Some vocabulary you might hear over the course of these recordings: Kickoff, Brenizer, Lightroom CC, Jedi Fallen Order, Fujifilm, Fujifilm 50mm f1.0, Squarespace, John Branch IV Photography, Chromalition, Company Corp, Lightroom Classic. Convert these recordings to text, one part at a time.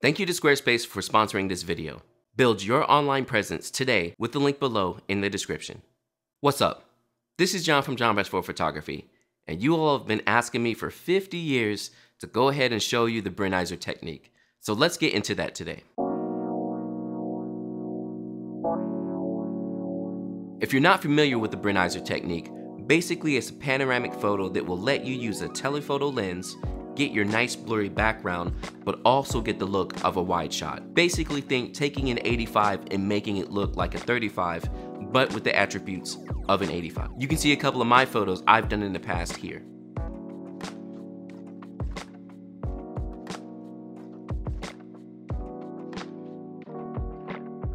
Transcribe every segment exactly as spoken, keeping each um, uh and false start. Thank you to Squarespace for sponsoring this video. Build your online presence today with the link below in the description. What's up? This is John from John Brass four Photography, and you all have been asking me for fifty years to go ahead and show you the Brenizer technique. So let's get into that today. If you're not familiar with the Brenizer technique, basically it's a panoramic photo that will let you use a telephoto lens, get your nice blurry background, but also get the look of a wide shot. Basically think taking an eighty-five and making it look like a thirty-five, but with the attributes of an eighty-five. You can see a couple of my photos I've done in the past here.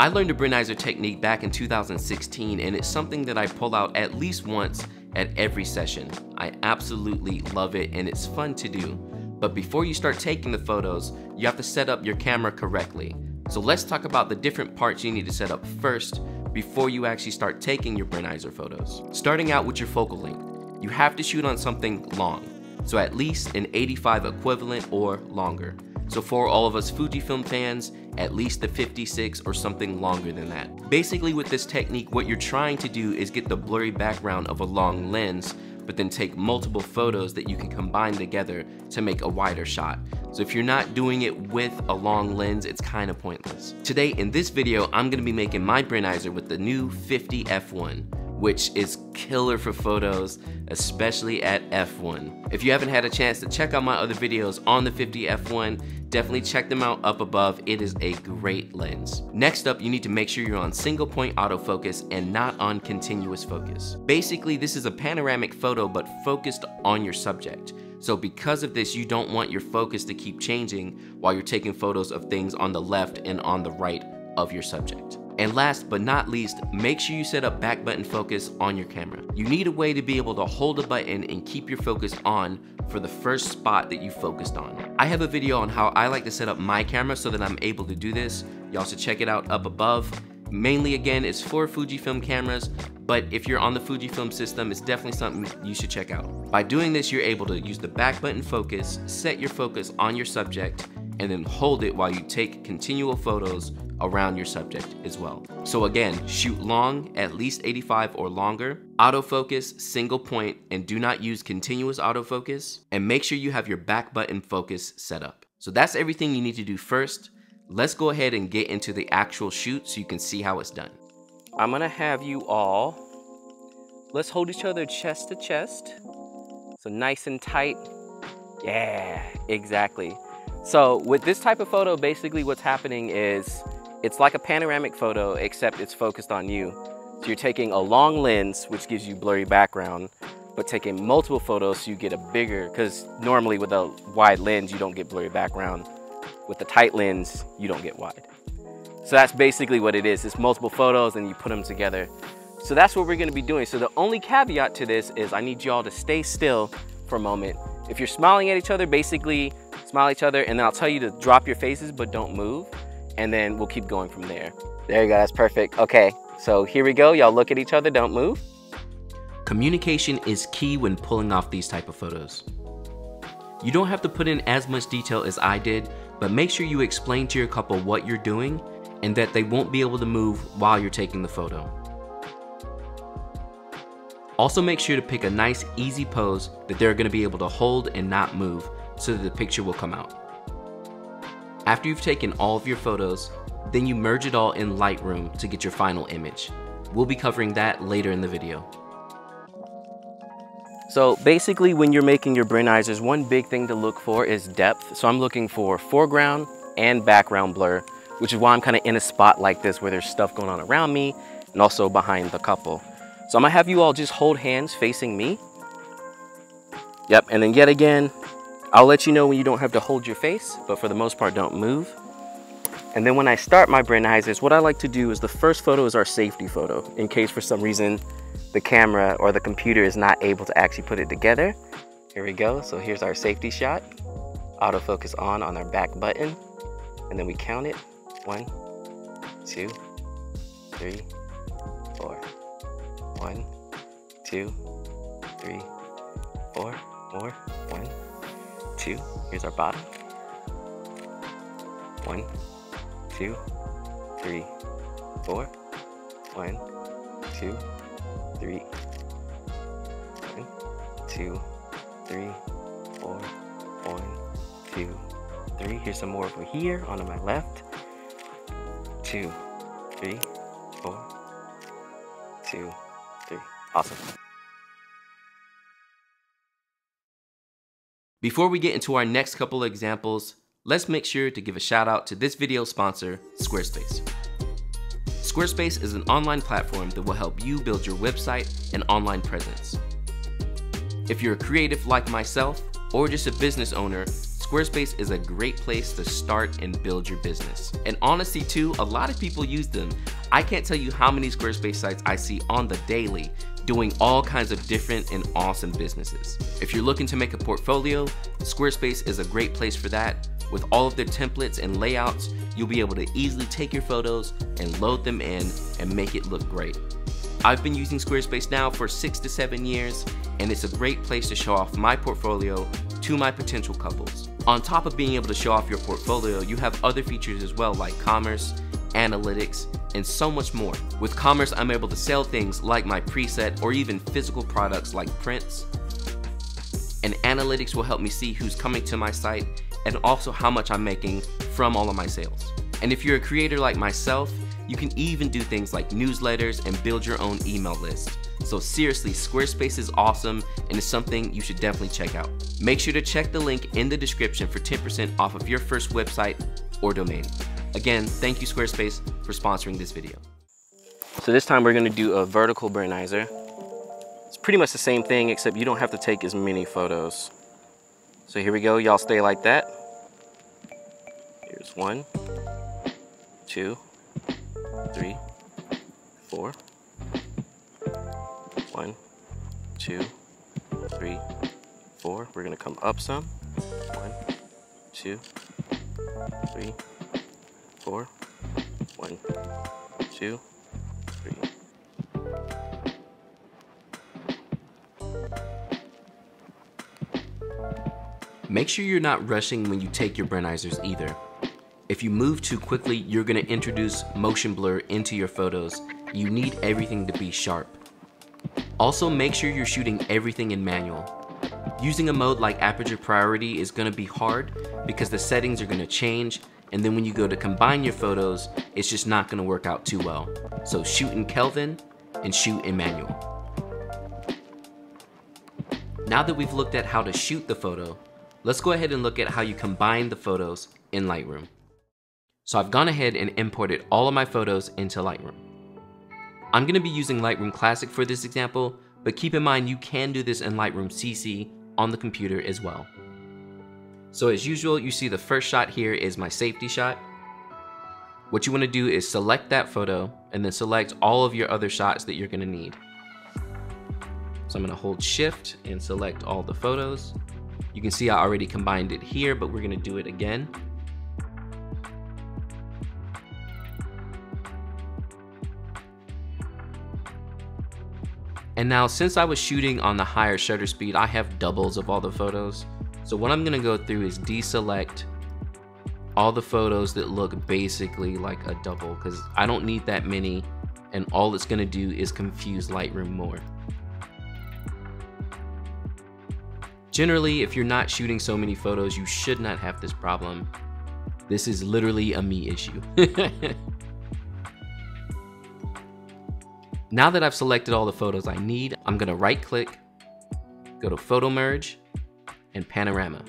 I learned the Brenizer technique back in two thousand sixteen, and it's something that I pull out at least once at every session. I absolutely love it and it's fun to do. But before you start taking the photos, you have to set up your camera correctly. So let's talk about the different parts you need to set up first before you actually start taking your Brenizer photos. Starting out with your focal length, you have to shoot on something long, so at least an eighty-five equivalent or longer. So for all of us Fujifilm fans, at least the fifty-six or something longer than that. Basically with this technique, what you're trying to do is get the blurry background of a long lens, but then take multiple photos that you can combine together to make a wider shot. So if you're not doing it with a long lens, it's kind of pointless. Today in this video, I'm gonna be making my Brenizer with the new fifty F one. Which is killer for photos, especially at F one. If you haven't had a chance to check out my other videos on the fifty F one, definitely check them out up above. It is a great lens. Next up, you need to make sure you're on single point autofocus and not on continuous focus. Basically, this is a panoramic photo, but focused on your subject. So because of this, you don't want your focus to keep changing while you're taking photos of things on the left and on the right of your subject. And last but not least, make sure you set up back button focus on your camera. You need a way to be able to hold a button and keep your focus on for the first spot that you focused on. I have a video on how I like to set up my camera so that I'm able to do this. Y'all should check it out up above. Mainly again, it's for Fujifilm cameras, but if you're on the Fujifilm system, it's definitely something you should check out. By doing this, you're able to use the back button focus, set your focus on your subject, and then hold it while you take continual photos around your subject as well. So again, shoot long, at least eighty-five or longer, autofocus, single point, and do not use continuous autofocus, and make sure you have your back button focus set up. So that's everything you need to do first. Let's go ahead and get into the actual shoot so you can see how it's done. I'm gonna have you all, let's hold each other chest to chest. So nice and tight. Yeah, exactly. So with this type of photo, basically what's happening is it's like a panoramic photo, except it's focused on you. So you're taking a long lens, which gives you blurry background, but taking multiple photos so you get a bigger, because normally with a wide lens, you don't get blurry background. With a tight lens, you don't get wide. So that's basically what it is. It's multiple photos and you put them together. So that's what we're gonna be doing. So the only caveat to this is I need y'all to stay still for a moment. If you're smiling at each other, basically smile at each other, and then I'll tell you to drop your faces, but don't move. And then we'll keep going from there. There you go, that's perfect. Okay, so here we go. Y'all look at each other, don't move. Communication is key when pulling off these type of photos. You don't have to put in as much detail as I did, but make sure you explain to your couple what you're doing and that they won't be able to move while you're taking the photo. Also make sure to pick a nice, easy pose that they're gonna be able to hold and not move so that the picture will come out. After you've taken all of your photos, then you merge it all in Lightroom to get your final image. We'll be covering that later in the video. So basically when you're making your Brenizers, one big thing to look for is depth. So I'm looking for foreground and background blur, which is why I'm kind of in a spot like this where there's stuff going on around me and also behind the couple. So I'm gonna have you all just hold hands facing me. Yep, and then yet again, I'll let you know when you don't have to hold your face, but for the most part, don't move. And then when I start my Brenizers, what I like to do is the first photo is our safety photo, in case for some reason the camera or the computer is not able to actually put it together. Here we go, so here's our safety shot. Autofocus on on our back button, and then we count it. One, two, three, four. One, two, three, four, more, one. Two. Here's our bottom. One, two, three, four. One, two, three. One, two, three, four. One, two, three. Here's some more over here on my left. Two, three, four. Two, three. Awesome. Before we get into our next couple of examples, let's make sure to give a shout out to this video sponsor, Squarespace. Squarespace is an online platform that will help you build your website and online presence. If you're a creative like myself, or just a business owner, Squarespace is a great place to start and build your business. And honestly too, a lot of people use them. I can't tell you how many Squarespace sites I see on the daily, doing all kinds of different and awesome businesses. If you're looking to make a portfolio, Squarespace is a great place for that. With all of their templates and layouts, you'll be able to easily take your photos and load them in and make it look great. I've been using Squarespace now for six to seven years, and it's a great place to show off my portfolio to my potential couples. On top of being able to show off your portfolio, you have other features as well, like commerce, analytics, and so much more. With commerce, I'm able to sell things like my preset or even physical products like prints. And analytics will help me see who's coming to my site and also how much I'm making from all of my sales. And if you're a creator like myself, you can even do things like newsletters and build your own email list. So seriously, Squarespace is awesome and it's something you should definitely check out. Make sure to check the link in the description for ten percent off of your first website or domain. Again, thank you Squarespace for sponsoring this video. So this time we're gonna do a vertical Brenizer. It's pretty much the same thing except you don't have to take as many photos. So here we go, y'all stay like that. Here's one, two, three, four. One, two, three, four. We're gonna come up some. One, two, three, four. One, two, three. Make sure you're not rushing when you take your Brenizers either. If you move too quickly, you're gonna introduce motion blur into your photos. You need everything to be sharp. Also, make sure you're shooting everything in manual. Using a mode like aperture priority is gonna be hard because the settings are gonna change, and then when you go to combine your photos, it's just not gonna work out too well. So shoot in Kelvin and shoot in manual. Now that we've looked at how to shoot the photo, let's go ahead and look at how you combine the photos in Lightroom. So I've gone ahead and imported all of my photos into Lightroom. I'm gonna be using Lightroom Classic for this example, but keep in mind you can do this in Lightroom C C on the computer as well. So as usual, you see the first shot here is my safety shot. What you wanna do is select that photo and then select all of your other shots that you're gonna need. So I'm gonna hold Shift and select all the photos. You can see I already combined it here, but we're gonna do it again. And now since I was shooting on the higher shutter speed, I have doubles of all the photos. So what I'm gonna go through is deselect all the photos that look basically like a double because I don't need that many and all it's gonna do is confuse Lightroom more. Generally, if you're not shooting so many photos, you should not have this problem. This is literally a me issue. Now that I've selected all the photos I need, I'm gonna right click, go to Photo Merge, and Panorama.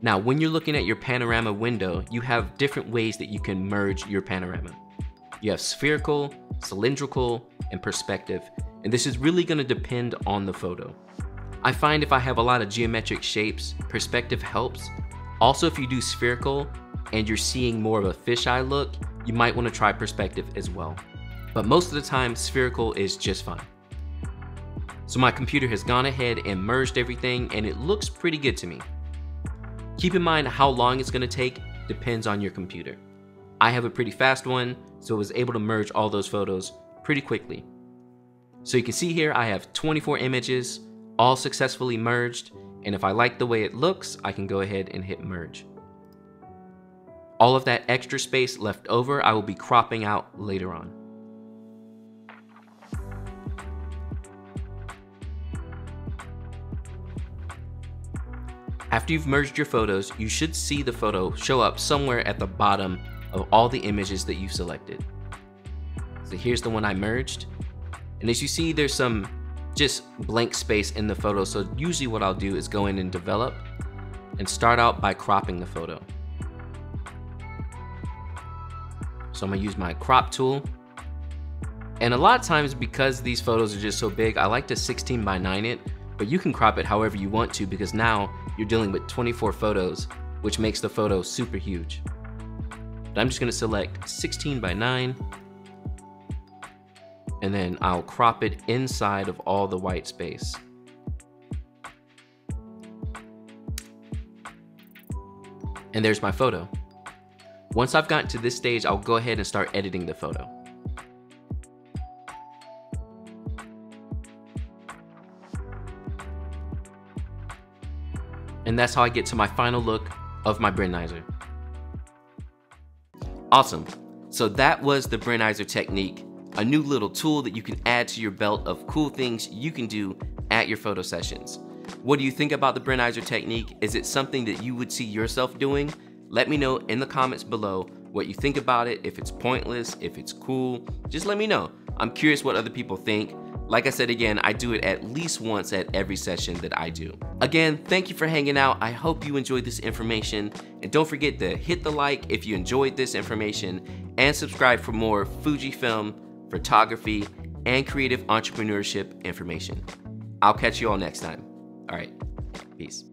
Now, when you're looking at your panorama window, you have different ways that you can merge your panorama. You have spherical, cylindrical, and perspective, and this is really gonna depend on the photo. I find if I have a lot of geometric shapes, perspective helps. Also, if you do spherical and you're seeing more of a fisheye look, you might wanna try perspective as well. But most of the time, spherical is just fine. So my computer has gone ahead and merged everything and it looks pretty good to me. Keep in mind how long it's gonna take depends on your computer. I have a pretty fast one, so I was able to merge all those photos pretty quickly. So you can see here I have twenty-four images, all successfully merged, and if I like the way it looks, I can go ahead and hit merge. All of that extra space left over, I will be cropping out later on. After you've merged your photos, you should see the photo show up somewhere at the bottom of all the images that you've selected. So here's the one I merged. And as you see, there's some just blank space in the photo. So usually what I'll do is go in and develop and start out by cropping the photo. So I'm gonna use my crop tool. And a lot of times, because these photos are just so big, I like to sixteen by nine it, but you can crop it however you want to, because now you're dealing with twenty-four photos, which makes the photo super huge. But I'm just gonna select sixteen by nine, and then I'll crop it inside of all the white space. And there's my photo. Once I've gotten to this stage, I'll go ahead and start editing the photo. And that's how I get to my final look of my Brenizer. Awesome. So that was the Brenizer technique, a new little tool that you can add to your belt of cool things you can do at your photo sessions. What do you think about the Brenizer technique? Is it something that you would see yourself doing? Let me know in the comments below what you think about it, if it's pointless, if it's cool, just let me know. I'm curious what other people think. Like I said again, I do it at least once at every session that I do. Again, thank you for hanging out. I hope you enjoyed this information. And don't forget to hit the like if you enjoyed this information, and subscribe for more Fujifilm photography and creative entrepreneurship information. I'll catch you all next time. All right, peace.